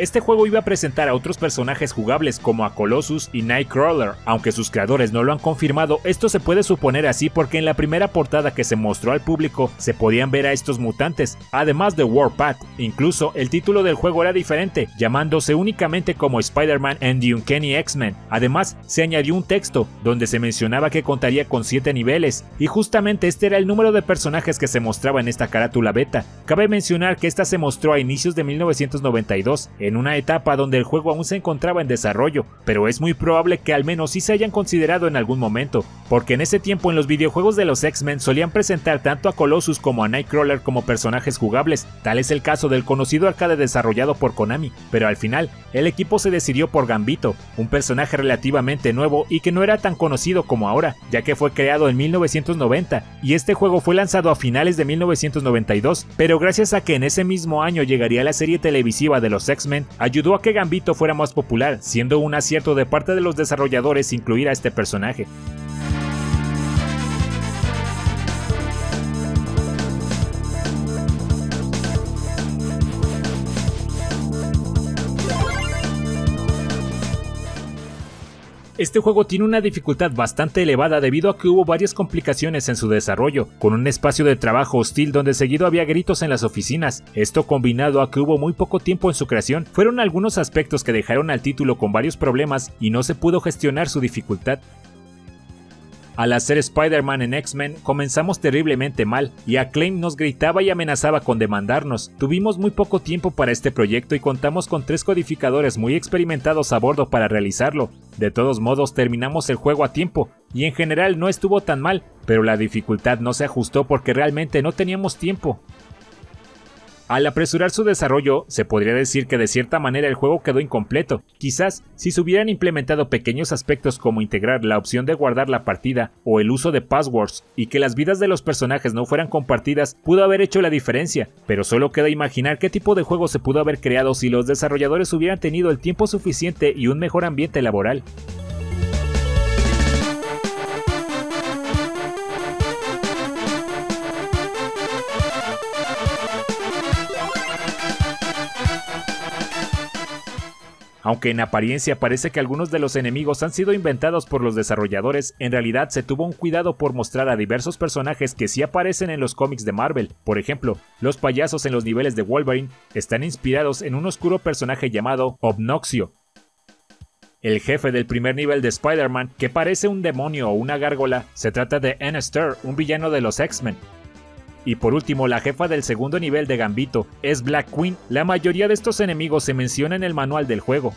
Este juego iba a presentar a otros personajes jugables como a Colossus y Nightcrawler, aunque sus creadores no lo han confirmado. Esto se puede suponer así porque en la primera portada que se mostró al público se podían ver a estos mutantes, además de Warpath. Incluso el título del juego era diferente, llamándose únicamente como Spider-Man and the Uncanny X-Men. Además, se añadió un texto donde se mencionaba que contaría con 7 niveles, y justamente este era el número de personajes que se mostraba en esta carátula beta. Cabe mencionar que esta se mostró a inicios de 1992, en una etapa donde el juego aún se encontraba en desarrollo, pero es muy probable que al menos sí se hayan considerado en algún momento, porque en ese tiempo en los videojuegos de los X-Men solían presentar tanto a Colossus como a Nightcrawler como personajes jugables. Tal es el caso del conocido arcade desarrollado por Konami, pero al final el equipo se decidió por Gambito, un personaje relativamente nuevo y que no era tan conocido como ahora, ya que fue creado en 1990 y este juego fue lanzado a finales de 1992, pero gracias a que en ese mismo año llegaría la serie televisiva de los X-Men, ayudó a que Gambito fuera más popular, siendo un acierto de parte de los desarrolladores incluir a este personaje. Este juego tiene una dificultad bastante elevada debido a que hubo varias complicaciones en su desarrollo, con un espacio de trabajo hostil donde seguido había gritos en las oficinas. Esto combinado a que hubo muy poco tiempo en su creación, fueron algunos aspectos que dejaron al título con varios problemas y no se pudo gestionar su dificultad. Al hacer Spider-Man en X-Men comenzamos terriblemente mal y Acclaim nos gritaba y amenazaba con demandarnos. Tuvimos muy poco tiempo para este proyecto y contamos con 3 codificadores muy experimentados a bordo para realizarlo. De todos modos terminamos el juego a tiempo y en general no estuvo tan mal, pero la dificultad no se ajustó porque realmente no teníamos tiempo. Al apresurar su desarrollo, se podría decir que de cierta manera el juego quedó incompleto. Quizás, si se hubieran implementado pequeños aspectos como integrar la opción de guardar la partida o el uso de passwords y que las vidas de los personajes no fueran compartidas, pudo haber hecho la diferencia, pero solo queda imaginar qué tipo de juego se pudo haber creado si los desarrolladores hubieran tenido el tiempo suficiente y un mejor ambiente laboral. Aunque en apariencia parece que algunos de los enemigos han sido inventados por los desarrolladores, en realidad se tuvo un cuidado por mostrar a diversos personajes que sí aparecen en los cómics de Marvel. Por ejemplo, los payasos en los niveles de Wolverine están inspirados en un oscuro personaje llamado Obnoxio. El jefe del primer nivel de Spider-Man, que parece un demonio o una gárgola, se trata de Ann Sturr, un villano de los X-Men. Y por último, la jefa del segundo nivel de Gambito es Black Queen. La mayoría de estos enemigos se menciona en el manual del juego.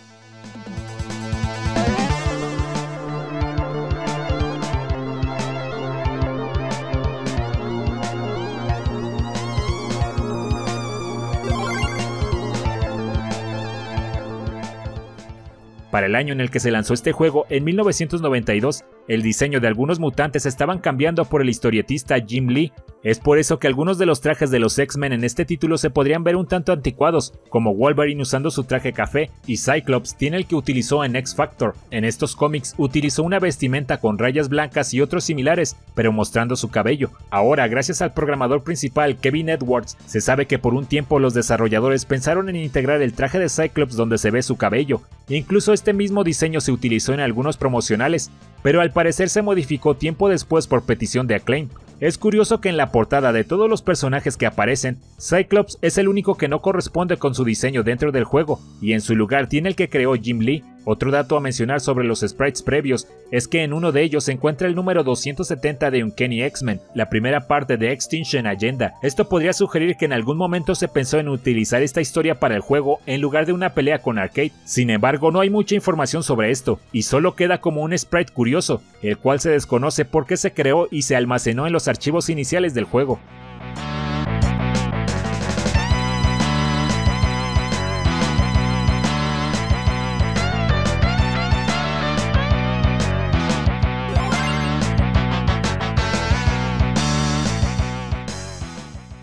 Para el año en el que se lanzó este juego, en 1992, el diseño de algunos mutantes estaban cambiando por el historietista Jim Lee. Es por eso que algunos de los trajes de los X-Men en este título se podrían ver un tanto anticuados, como Wolverine usando su traje café y Cyclops tiene el que utilizó en X-Factor. En estos cómics utilizó una vestimenta con rayas blancas y otros similares, pero mostrando su cabello. Ahora, gracias al programador principal Kevin Edwards, se sabe que por un tiempo los desarrolladores pensaron en integrar el traje de Cyclops donde se ve su cabello. Incluso este mismo diseño se utilizó en algunos promocionales, pero al parecer se modificó tiempo después por petición de Acclaim. Es curioso que en la portada de todos los personajes que aparecen, Cyclops es el único que no corresponde con su diseño dentro del juego, y en su lugar tiene el que creó Jim Lee. Otro dato a mencionar sobre los sprites previos es que en uno de ellos se encuentra el número 270 de Uncanny X-Men, la primera parte de Extinction Agenda. Esto podría sugerir que en algún momento se pensó en utilizar esta historia para el juego en lugar de una pelea con Arcade. Sin embargo, no hay mucha información sobre esto y solo queda como un sprite curioso, el cual se desconoce por qué se creó y se almacenó en los archivos iniciales del juego.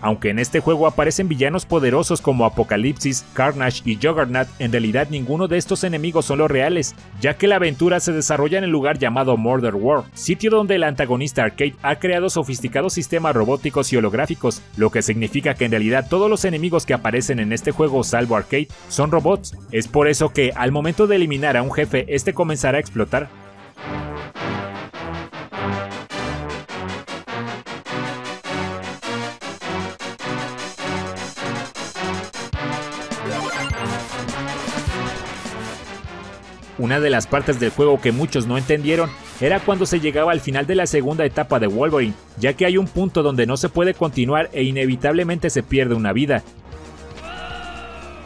Aunque en este juego aparecen villanos poderosos como Apocalipsis, Carnage y Juggernaut, en realidad ninguno de estos enemigos son los reales, ya que la aventura se desarrolla en el lugar llamado Murder World, sitio donde el antagonista Arcade ha creado sofisticados sistemas robóticos y holográficos, lo que significa que en realidad todos los enemigos que aparecen en este juego salvo Arcade son robots. Es por eso que al momento de eliminar a un jefe, este comenzará a explotar. Una de las partes del juego que muchos no entendieron era cuando se llegaba al final de la segunda etapa de Wolverine, ya que hay un punto donde no se puede continuar e inevitablemente se pierde una vida.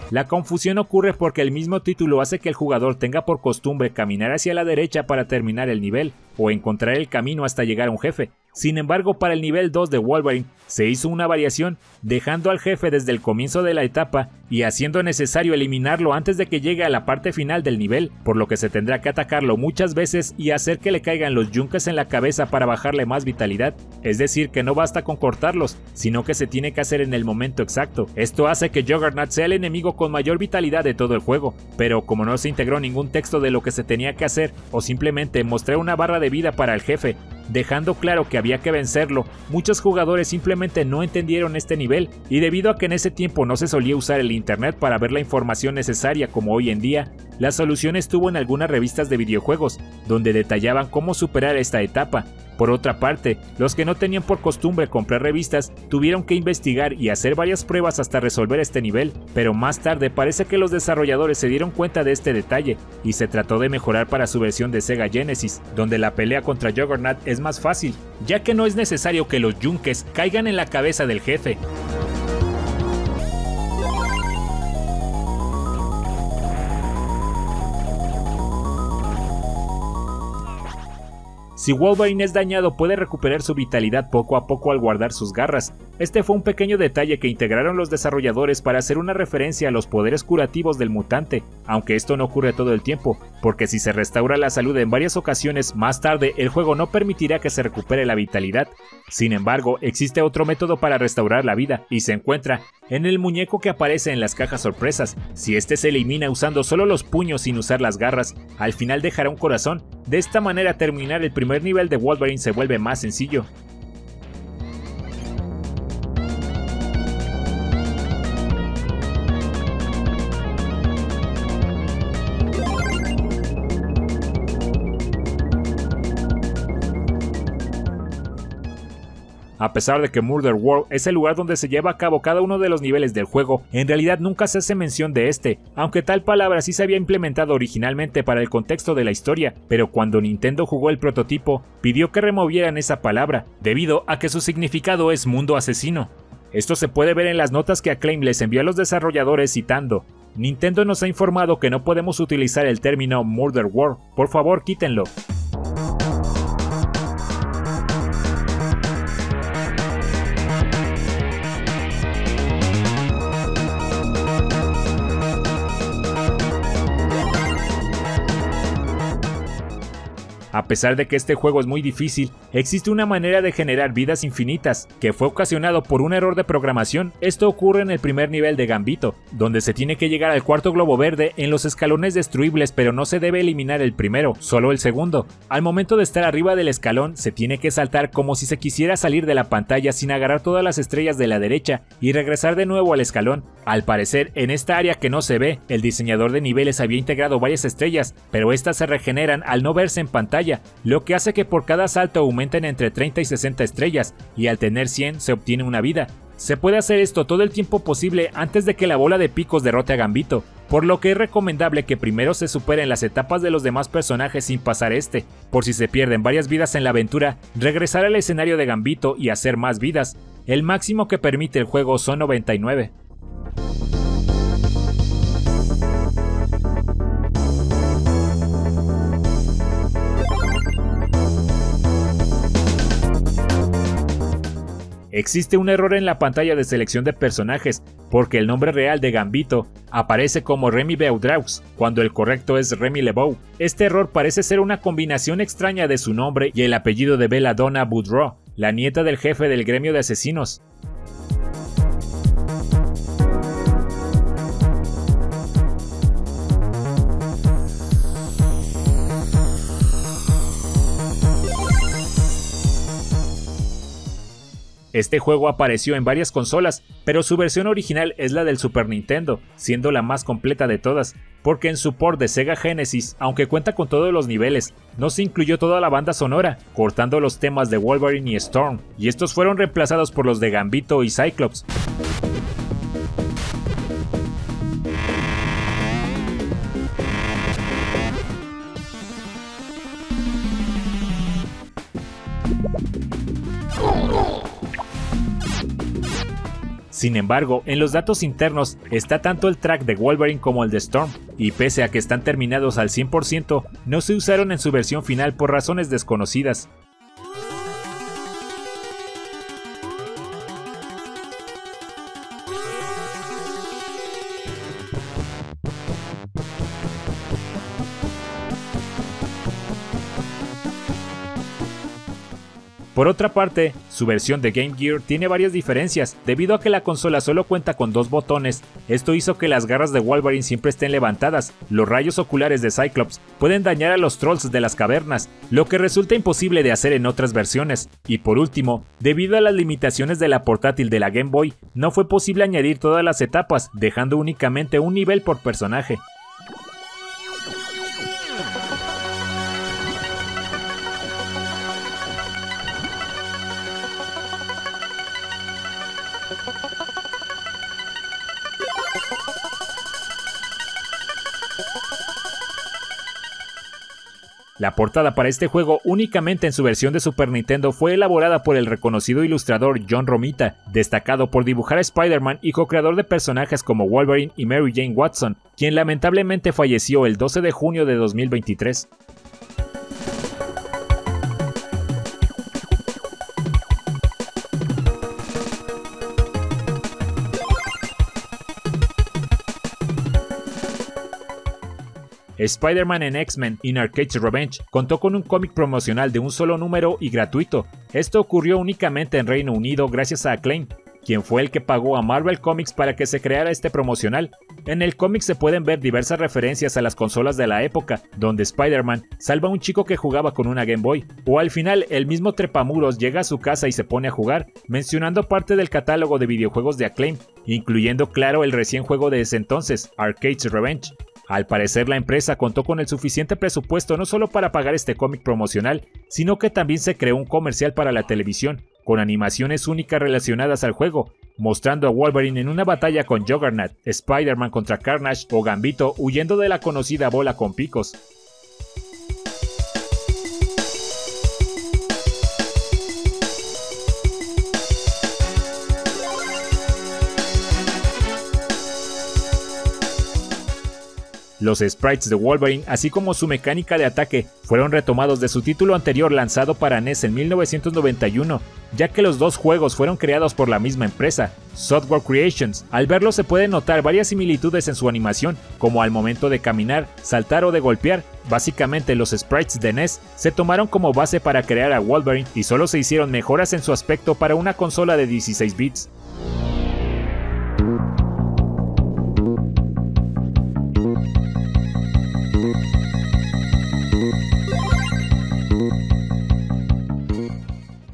La confusión ocurre porque el mismo título hace que el jugador tenga por costumbre caminar hacia la derecha para terminar el nivel, o encontrar el camino hasta llegar a un jefe. Sin embargo, para el nivel 2 de Wolverine se hizo una variación, dejando al jefe desde el comienzo de la etapa y haciendo necesario eliminarlo antes de que llegue a la parte final del nivel, por lo que se tendrá que atacarlo muchas veces y hacer que le caigan los yunques en la cabeza para bajarle más vitalidad. Es decir, que no basta con cortarlos, sino que se tiene que hacer en el momento exacto. Esto hace que Juggernaut sea el enemigo con mayor vitalidad de todo el juego, pero como no se integró ningún texto de lo que se tenía que hacer, o simplemente mostré una barra de vida para el jefe, dejando claro que había que vencerlo, muchos jugadores simplemente no entendieron este nivel, y debido a que en ese tiempo no se solía usar el internet para ver la información necesaria como hoy en día, la solución estuvo en algunas revistas de videojuegos, donde detallaban cómo superar esta etapa. Por otra parte, los que no tenían por costumbre comprar revistas tuvieron que investigar y hacer varias pruebas hasta resolver este nivel, pero más tarde parece que los desarrolladores se dieron cuenta de este detalle y se trató de mejorar para su versión de Sega Genesis, donde la pelea contra Juggernaut es más fácil, ya que no es necesario que los yunques caigan en la cabeza del jefe. Si Wolverine es dañado, puede recuperar su vitalidad poco a poco al guardar sus garras. Este fue un pequeño detalle que integraron los desarrolladores para hacer una referencia a los poderes curativos del mutante, aunque esto no ocurre todo el tiempo, porque si se restaura la salud en varias ocasiones, más tarde el juego no permitirá que se recupere la vitalidad. Sin embargo, existe otro método para restaurar la vida, y se encuentra en el muñeco que aparece en las cajas sorpresas. Si este se elimina usando solo los puños sin usar las garras, al final dejará un corazón. De esta manera, terminar el primer nivel de Wolverine se vuelve más sencillo. A pesar de que Murder World es el lugar donde se lleva a cabo cada uno de los niveles del juego, en realidad nunca se hace mención de este, aunque tal palabra sí se había implementado originalmente para el contexto de la historia, pero cuando Nintendo jugó el prototipo, pidió que removieran esa palabra, debido a que su significado es mundo asesino. Esto se puede ver en las notas que Acclaim les envió a los desarrolladores citando: Nintendo nos ha informado que no podemos utilizar el término Murder World, por favor quítenlo. A pesar de que este juego es muy difícil, existe una manera de generar vidas infinitas, que fue ocasionado por un error de programación. Esto ocurre en el primer nivel de Gambito, donde se tiene que llegar al cuarto globo verde en los escalones destruibles, pero no se debe eliminar el primero, solo el segundo. Al momento de estar arriba del escalón, se tiene que saltar como si se quisiera salir de la pantalla sin agarrar todas las estrellas de la derecha y regresar de nuevo al escalón. Al parecer, en esta área que no se ve, el diseñador de niveles había integrado varias estrellas, pero estas se regeneran al no verse en pantalla, lo que hace que por cada salto aumenten entre 30 y 60 estrellas, y al tener 100 se obtiene una vida. Se puede hacer esto todo el tiempo posible antes de que la bola de picos derrote a Gambito, por lo que es recomendable que primero se superen las etapas de los demás personajes sin pasar este, por si se pierden varias vidas en la aventura, regresar al escenario de Gambito y hacer más vidas. El máximo que permite el juego son 99. Existe un error en la pantalla de selección de personajes, porque el nombre real de Gambito aparece como Remy Beaudraux, cuando el correcto es Remy Lebeau. Este error parece ser una combinación extraña de su nombre y el apellido de Bella Donna Boudreaux, la nieta del jefe del gremio de asesinos. Este juego apareció en varias consolas, pero su versión original es la del Super Nintendo, siendo la más completa de todas, porque en su port de Sega Genesis, aunque cuenta con todos los niveles, no se incluyó toda la banda sonora, cortando los temas de Wolverine y Storm, y estos fueron reemplazados por los de Gambito y Cyclops. Sin embargo, en los datos internos está tanto el track de Wolverine como el de Storm, y pese a que están terminados al 100%, no se usaron en su versión final por razones desconocidas. Por otra parte, su versión de Game Gear tiene varias diferencias, debido a que la consola solo cuenta con 2 botones, esto hizo que las garras de Wolverine siempre estén levantadas, los rayos oculares de Cyclops pueden dañar a los trolls de las cavernas, lo que resulta imposible de hacer en otras versiones, y por último, debido a las limitaciones de la portátil de la Game Boy, no fue posible añadir todas las etapas, dejando únicamente un nivel por personaje. La portada para este juego únicamente en su versión de Super Nintendo fue elaborada por el reconocido ilustrador John Romita, destacado por dibujar a Spider-Man y co-creador de personajes como Wolverine y Mary Jane Watson, quien lamentablemente falleció el 12 de junio de 2023. Spider-Man and X-Men in Arcade's Revenge contó con un cómic promocional de un solo número y gratuito. Esto ocurrió únicamente en Reino Unido gracias a Acclaim, quien fue el que pagó a Marvel Comics para que se creara este promocional. En el cómic se pueden ver diversas referencias a las consolas de la época, donde Spider-Man salva a un chico que jugaba con una Game Boy, o al final el mismo Trepamuros llega a su casa y se pone a jugar, mencionando parte del catálogo de videojuegos de Acclaim, incluyendo claro el recién juego de ese entonces, Arcade's Revenge. Al parecer la empresa contó con el suficiente presupuesto no solo para pagar este cómic promocional, sino que también se creó un comercial para la televisión, con animaciones únicas relacionadas al juego, mostrando a Wolverine en una batalla con Juggernaut, Spider-Man contra Carnage o Gambito huyendo de la conocida bola con picos. Los sprites de Wolverine, así como su mecánica de ataque, fueron retomados de su título anterior lanzado para NES en 1991, ya que los dos juegos fueron creados por la misma empresa, Software Creations. Al verlo se pueden notar varias similitudes en su animación, como al momento de caminar, saltar o de golpear. Básicamente los sprites de NES se tomaron como base para crear a Wolverine y solo se hicieron mejoras en su aspecto para una consola de 16 bits.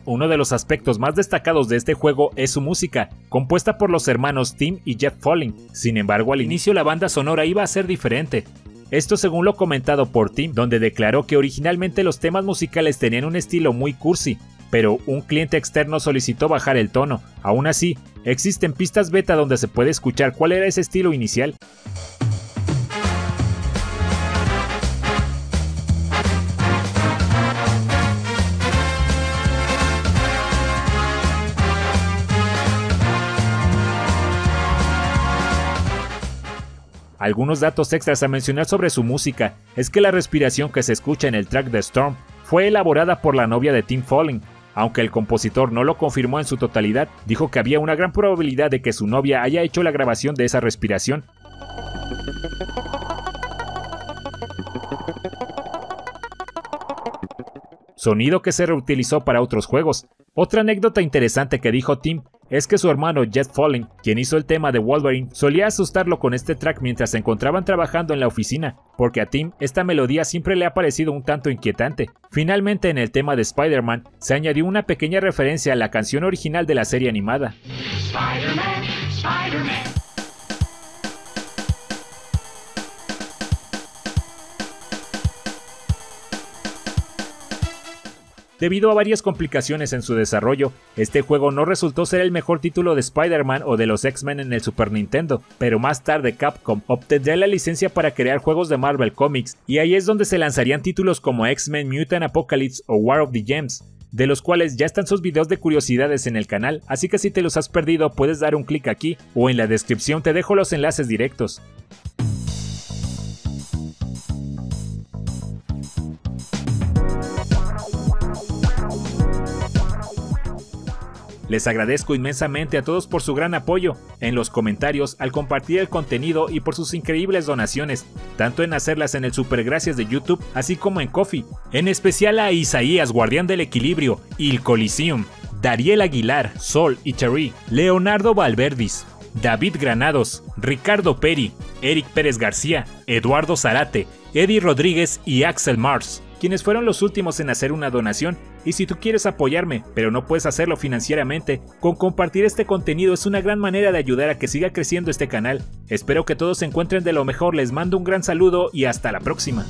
Uno de los aspectos más destacados de este juego es su música, compuesta por los hermanos Tim y Jeff Follin. Sin embargo, al inicio la banda sonora iba a ser diferente. Esto según lo comentado por Tim, donde declaró que originalmente los temas musicales tenían un estilo muy cursi, pero un cliente externo solicitó bajar el tono. Aún así, existen pistas beta donde se puede escuchar cuál era ese estilo inicial. Algunos datos extras a mencionar sobre su música es que la respiración que se escucha en el track de Storm fue elaborada por la novia de Tim Follin. Aunque el compositor no lo confirmó en su totalidad, dijo que había una gran probabilidad de que su novia haya hecho la grabación de esa respiración. Sonido que se reutilizó para otros juegos. Otra anécdota interesante que dijo Tim es que su hermano Jet Follin, quien hizo el tema de Wolverine, solía asustarlo con este track mientras se encontraban trabajando en la oficina, porque a Tim esta melodía siempre le ha parecido un tanto inquietante. Finalmente, en el tema de Spider-Man, se añadió una pequeña referencia a la canción original de la serie animada. Spider-Man, Spider-Man. Debido a varias complicaciones en su desarrollo, este juego no resultó ser el mejor título de Spider-Man o de los X-Men en el Super Nintendo, pero más tarde Capcom obtendría la licencia para crear juegos de Marvel Comics, y ahí es donde se lanzarían títulos como X-Men Mutant Apocalypse o War of the Gems, de los cuales ya están sus videos de curiosidades en el canal, así que si te los has perdido puedes dar un clic aquí, o en la descripción te dejo los enlaces directos. Les agradezco inmensamente a todos por su gran apoyo, en los comentarios, al compartir el contenido y por sus increíbles donaciones, tanto en hacerlas en el Supergracias de YouTube, así como en Ko-fi. En especial a Isaías, Guardián del Equilibrio, Il Coliseum, Dariel Aguilar, Sol y Terry, Leonardo Valverdis, David Granados, Ricardo Peri, Eric Pérez García, Eduardo Zarate, Eddie Rodríguez y Axel Mars, quienes fueron los últimos en hacer una donación. Y si tú quieres apoyarme, pero no puedes hacerlo financieramente, con compartir este contenido es una gran manera de ayudar a que siga creciendo este canal. Espero que todos se encuentren de lo mejor, les mando un gran saludo y hasta la próxima.